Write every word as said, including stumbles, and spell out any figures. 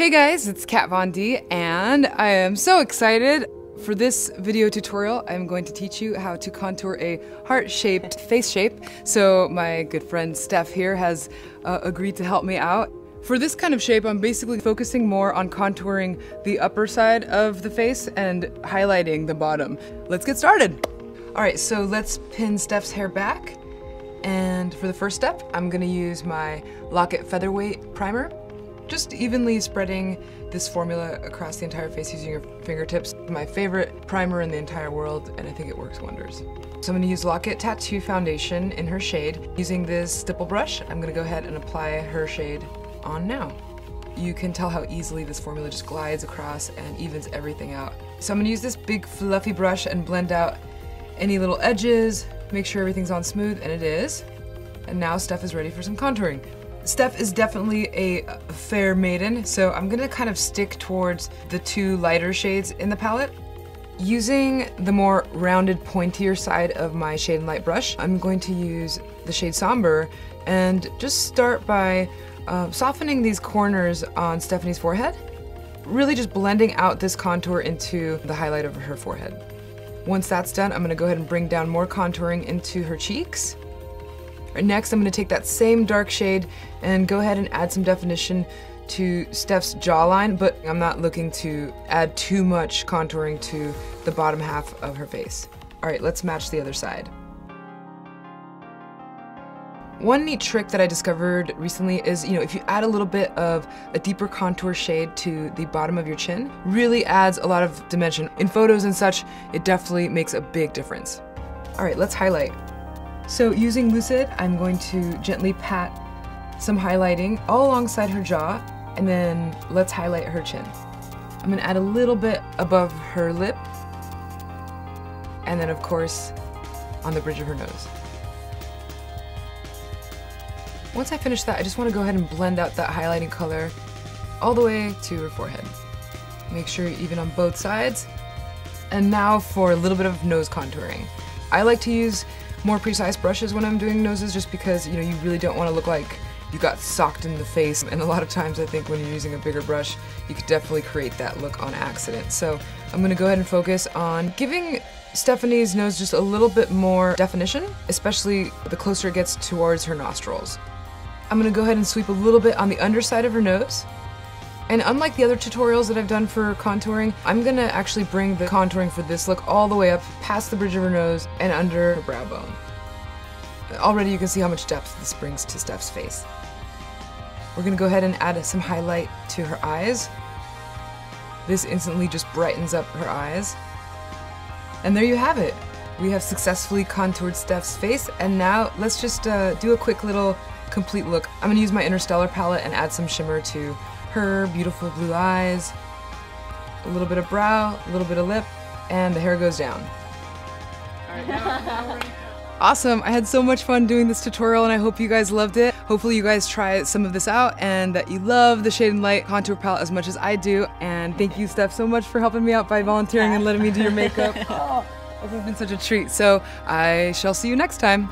Hey guys, it's Kat Von D, and I am so excited. For this video tutorial, I'm going to teach you how to contour a heart-shaped face shape. So my good friend Steph here has uh, agreed to help me out. For this kind of shape, I'm basically focusing more on contouring the upper side of the face and highlighting the bottom. Let's get started. All right, so let's pin Steph's hair back. And for the first step, I'm gonna use my Lock It Featherweight Primer. Just evenly spreading this formula across the entire face using your fingertips. My favorite primer in the entire world, and I think it works wonders. So I'm gonna use Lock It Tattoo Foundation in her shade. Using this stipple brush, I'm gonna go ahead and apply her shade on now. You can tell how easily this formula just glides across and evens everything out. So I'm gonna use this big fluffy brush and blend out any little edges, make sure everything's on smooth, and it is. And now Steph is ready for some contouring. Steph is definitely a fair maiden, so I'm gonna kind of stick towards the two lighter shades in the palette. Using the more rounded, pointier side of my Shade and Light brush, I'm going to use the shade Somber and just start by uh, softening these corners on Stephanie's forehead, really just blending out this contour into the highlight of her forehead. Once that's done, I'm gonna go ahead and bring down more contouring into her cheeks. Next, I'm going to take that same dark shade and go ahead and add some definition to Steph's jawline, but I'm not looking to add too much contouring to the bottom half of her face. All right, let's match the other side. One neat trick that I discovered recently is, you know, if you add a little bit of a deeper contour shade to the bottom of your chin, really adds a lot of dimension. In photos and such, it definitely makes a big difference. All right, let's highlight. So using Lucid, I'm going to gently pat some highlighting all alongside her jaw, and then let's highlight her chin. I'm gonna add a little bit above her lip, and then of course, on the bridge of her nose. Once I finish that, I just wanna go ahead and blend out that highlighting color all the way to her forehead. Make sure you're even on both sides. And now for a little bit of nose contouring. I like to use more precise brushes when I'm doing noses, just because, you know, you really don't want to look like you got socked in the face, and a lot of times I think when you're using a bigger brush you could definitely create that look on accident. So I'm gonna go ahead and focus on giving Stephanie's nose just a little bit more definition, especially the closer it gets towards her nostrils. I'm gonna go ahead and sweep a little bit on the underside of her nose. And unlike the other tutorials that I've done for contouring, I'm gonna actually bring the contouring for this look all the way up past the bridge of her nose and under her brow bone. Already you can see how much depth this brings to Steph's face. We're gonna go ahead and add some highlight to her eyes. This instantly just brightens up her eyes. And there you have it. We have successfully contoured Steph's face, and now let's just uh, do a quick little complete look. I'm gonna use my Interstellar palette and add some shimmer to her beautiful blue eyes, a little bit of brow, a little bit of lip, and the hair goes down. All right, now, now we're ready. Awesome, I had so much fun doing this tutorial and I hope you guys loved it. Hopefully you guys try some of this out and that you love the Shade and Light Contour Palette as much as I do. And thank you, Steph, so much for helping me out by volunteering and letting me do your makeup. Oh, this has been such a treat. So I shall see you next time.